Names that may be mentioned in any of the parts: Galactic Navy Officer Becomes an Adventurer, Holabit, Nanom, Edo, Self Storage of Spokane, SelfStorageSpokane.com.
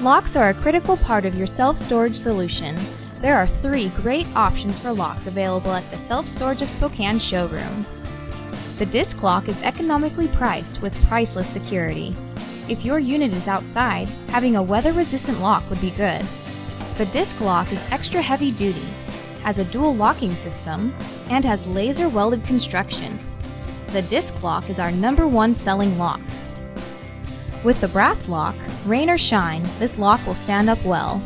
Locks are a critical part of your self-storage solution. There are three great options for locks available at the Self Storage of Spokane showroom. The disc lock is economically priced with priceless security. If your unit is outside, having a weather-resistant lock would be good. The disc lock is extra heavy duty, has a dual locking system, and has laser-welded construction. The disc lock is our #1 selling lock. With the brass lock, rain or shine, this lock will stand up well.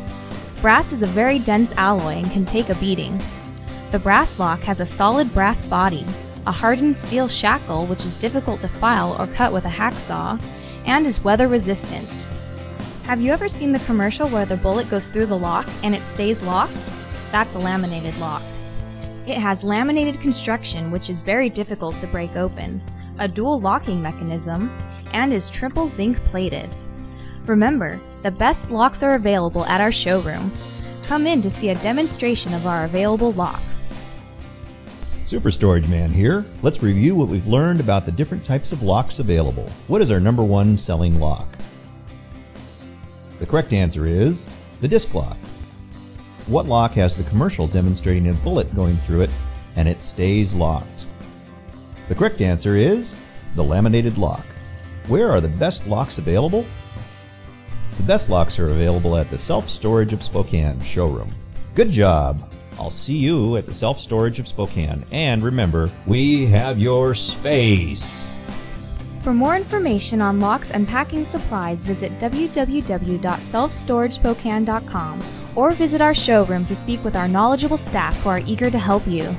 Brass is a very dense alloy and can take a beating. The brass lock has a solid brass body, a hardened steel shackle which is difficult to file or cut with a hacksaw, and is weather resistant. Have you ever seen the commercial where the bullet goes through the lock and it stays locked? That's a laminated lock. It has laminated construction which is very difficult to break open, a dual locking mechanism, and is triple zinc plated. Remember, the best locks are available at our showroom. Come in to see a demonstration of our available locks. Super Storage Man here. Let's review what we've learned about the different types of locks available. What is our #1 selling lock? The correct answer is the disc lock. What lock has the commercial demonstrating a bullet going through it and it stays locked? The correct answer is the laminated lock. Where are the best locks available? The best locks are available at the Self Storage of Spokane showroom. Good job! I'll see you at the Self Storage of Spokane, and remember, we have your space! For more information on locks and packing supplies, visit www.SelfStorageSpokane.com or visit our showroom to speak with our knowledgeable staff who are eager to help you.